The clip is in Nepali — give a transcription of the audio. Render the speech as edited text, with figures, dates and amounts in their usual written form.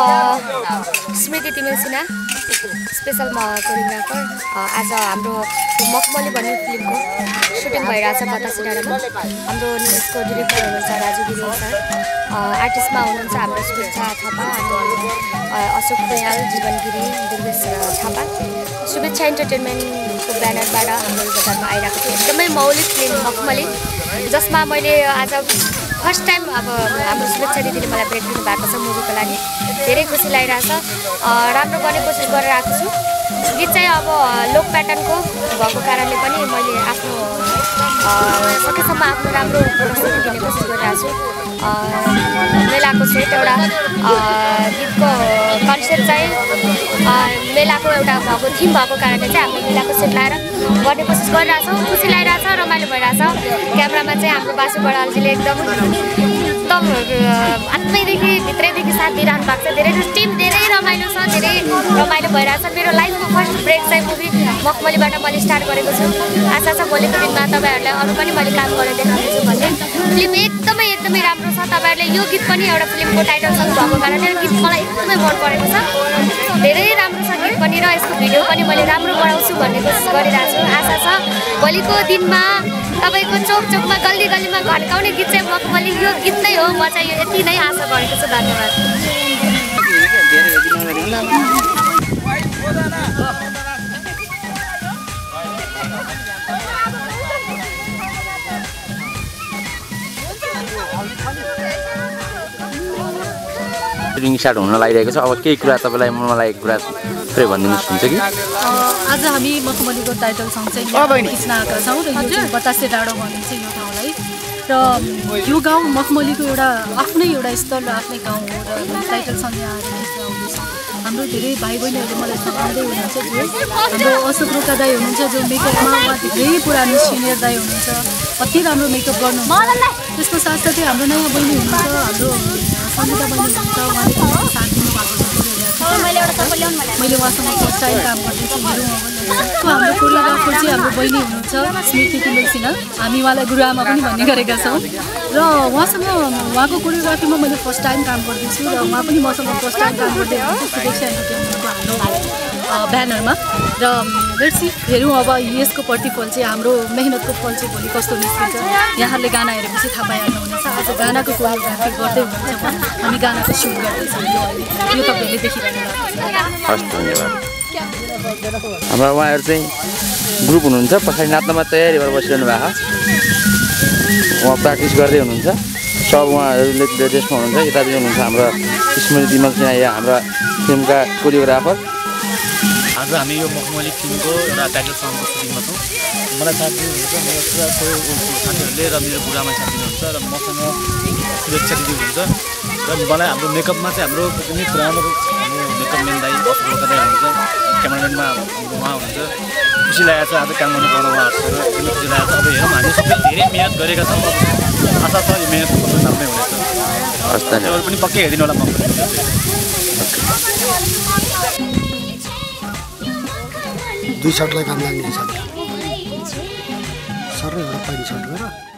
स्मृति तिमल सिन्हा स्पेशल कोरियोग्राफर आज हाम्रो मखमली भन्ने फिल्मको सुटिङ भइरहेको छ बतासेडामा हाम्रो यसको डिरेक्टर हुनुहुन्छ राजु गिरी सर आर्टिस्टमा हुनुहुन्छ हाम्रो सुरक्षा थापा अशोक दयाल जीवन गिरी दुर्गेश थापा शुभेच्छा इन्टरटेनमेन्टको ब्यानरबाट हाम्रो बजारमा आइरहेको छ एकदमै मौलिक फिल्म मखमली जसमा मैले आज फर्स्ट टाइम अब हाम्रो शुभेच्छा दिदीले मलाई ब्रेक दिनु भएको छ मुभीको लागि धेरै खुसी लागिरहेको छ राम्रो गर्ने कोसिस गरिरहेको छु गीत चाहिँ अब लोक प्याटर्नको भएको कारणले पनि मैले आफ्नो सकेसम्म आफ्नो राम्रो प्रस्तुति दिने कोसिस गरिरहेको छु मेलाको सेट एउटा गीतको कन्सेप्ट चाहिँ मेलाको एउटा भएको थिम भएको कारणले चाहिँ हामीले मेलाको सेट लाएर गर्ने कोसिस गरिरहेछौँ खुसी लागिरहेछ रमाइलो भइरहेछ क्यामेरामा चाहिँ हाम्रो बासु बडालजीले एकदम आत्मैदेखि भित्रैदेखि साथ दिइरहनु भएको छ धेरै टिम धेरै रमाइलो छ धेरै रमाइलो भइरहेछ मेरो लाइफको फर्स्ट ब्रेक चाहिँ मुभी मखमलीबाट मैले स्टार्ट गरेको छु आशा छ भोलिको दिनमा तपाईँहरूलाई अरू पनि मैले काम गरेर देखाउँछु भन्ने फिल्म एकदमै राम्रो छ तपाईहरुले यो गीत पनि एउटा फिल्मको टाइटल सङ भएको कारणले यो गीत मलाई एकदमै मन परेको छ धेरै राम्रो छ गीत पनि र यसको भिडियो पनि मैले राम्रो बनाउँछु भन्ने कोसिस गरिरहेछु आशा छ भोलिको दिनमा तपाईको चोक चोकमा गल्ली गल्लीमा घड्काउने गीत चाहिँ मखमली यो गीत नै हो म चाहिँ यति नै आशा गरेको छु धन्यवाद रिङ स्टार्ट हुन लागिरहेको छ अब केही कुरा तपाईलाई मनमा लागेको कुरा थोरै भनिदिनुस् हुन्छ कि आज हामी मखमलीको टाइटल सङ चाहिँ कृष्ण आका छौं र यो चाहिँ बतासे डाँडो भनिन्छ यो ठाउँलाई र यो गाउँ मखमलीको एउटा आफ्नै एउटा स्थल र आफ्नै गाउँ हो र टाइटल सङ यहाँ आउँदैछ हाम्रो धेरै भाइ बहिनीहरूले मलाई सघाउँदै हुनुहुन्छ हाम्रो अशोक रोका दाई हुनुहुन्छ जो मेकअपमा उहाँ धेरै पुरानो सिनियर दाई हुनुहुन्छ कति राम्रो मेकअप गर्नुहुन्छ त्यसको साथसाथै हाम्रो नयाँ बहिनी हुनुहुन्छ हाम्रो समिता बहिनी उहाँले साथ दिनुभएको छ मैले उहाँसँग फर्स्ट टाइम काम गर्दैछु हाम्रो कोरियोग्राफर चाहिँ हाम्रो बहिनी हुनुहुन्छ स्मृति तिमल सिन्हा हामी उहाँलाई गुरुआमा पनि भन्ने गरेका छौँ र उहाँसँग उहाँको कोरियोग्राफीमा मैले फर्स्ट टाइम काम गर्दैछु र उहाँ पनि मसँग फर्स्ट टाइम काम गर्दै शुभेच्छा इन्टरटेनमेन्टको हाम्रो ब्यानरमा र हेर्छु हेरौँ अब यसको प्रतिफल चाहिँ हाम्रो मेहनतको फल चाहिँ भोलि कस्तो निस्किन्छ यहाँहरूले गाना हेरेपछि थाहा पाइहाल्नुहुनेछ आज गानाको कोरियोग्राफी गर्दै हुनुहुन्छ हामी गानाको सुट गर्दैछौँ यो तपाईँहरूले देखिरहनु हस् धन्यवाद हाम्रो उहाँहरू चाहिँ ग्रुप हुनुहुन्छ पछाडि नाच्नमा तयारी भएर बसिरहनु भएको उहाँ प्र्याक्टिस गर्दै हुनुहुन्छ सब उहाँहरूले ड्रेसमा हुनुहुन्छ यतातिर हुनुहुन्छ हाम्रो स्मृति तिमल सिन्हा यहाँ हाम्रो फिल्मका कोरियोग्राफर आज हामी यो मखमली फिल्मको एउटा टाइटल सङको सुटिङमा छौँ मलाई साथ दिनुहुन्छ मेरो पुराको साथीहरूले र मेरो बुढामा साथ दिनुहुन्छ र मसँग शुभेच्छा दिनुहुन्छ र मलाई हाम्रो मेकअपमा चाहिँ हाम्रो एकदमै पुरानो हाम्रो मेकअप मेन दाई बस्दै हुनुहुन्छ क्यामेराम्यानमा उहाँ हुनुहुन्छ खुसी लागेको छ आज काम गर्नु पाउनु उहाँहरूसँग एकदमै खुसी लागेको छ अब हेरौँ हामी सबै धेरै मिहिनेत गरेका छौँ आशा छ यो मिहिनेत सबै हुनेछ तपाईँहरू पनि पक्कै हेरिदिनु होला म दुई सर्टलाई काम लाग्ने हिसाबले सर र एउटा पाइन्छ